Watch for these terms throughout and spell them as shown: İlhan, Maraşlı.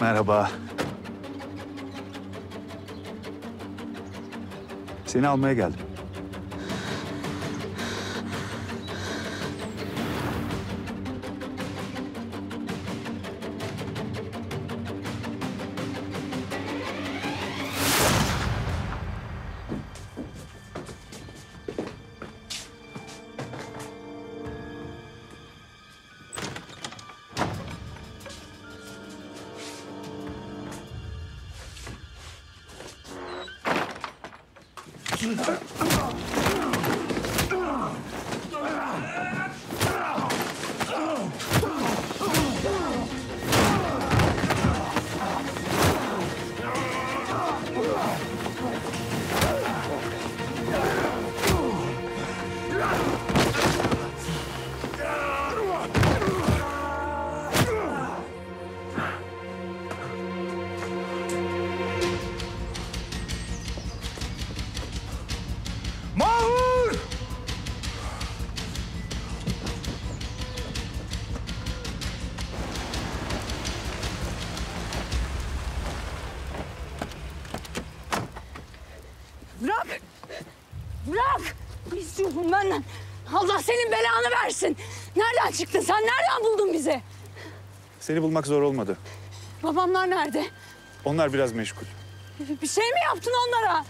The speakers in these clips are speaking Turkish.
Merhaba. Seni almaya geldim. Benden. Allah senin belanı versin. Nereden çıktın sen? Nereden buldun bizi? Seni bulmak zor olmadı. Babamlar nerede? Onlar biraz meşgul. Bir şey mi yaptın onlara?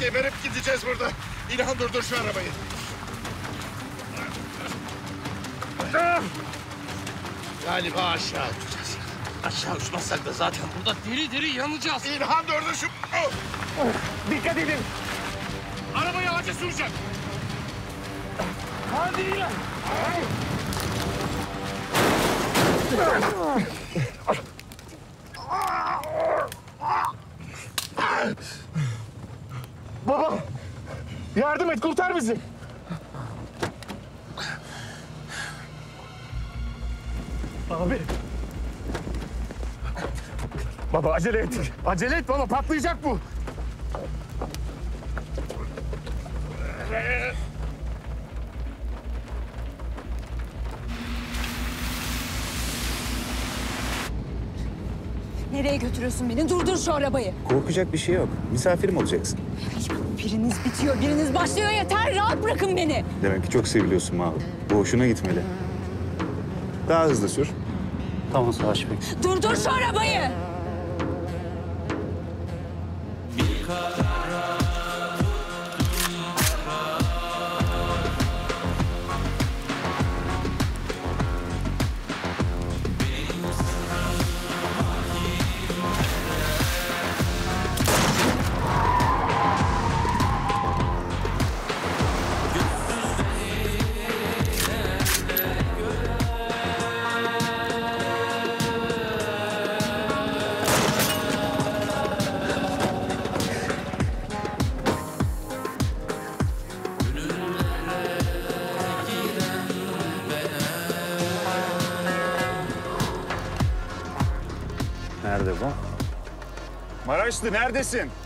Geberip gideceğiz burada. İlhan durdur şu arabayı. Galiba aşağı uçacağız. Aşağı uçmazsak da zaten burada deri deri yanacağız. İlhan durdur şu... Oh. Oh. Dikkat edin. Arabayı ağaca süreceğim. Hadi İlhan. Baba, yardım et, kurtar bizi. Abi. Baba acele et. Acele et baba, patlayacak bu. Nereye götürüyorsun beni? Durdur şu arabayı. Korkacak bir şey yok. Misafirim olacaksın. Biriniz bitiyor, biriniz başlıyor. Yeter, rahat bırakın beni. Demek ki çok seviliyorsun abi. Bu hoşuna gitmeli. Daha hızlı sür. Tamam Savaş Bey. Durdur şu arabayı! Maraşlı neredesin?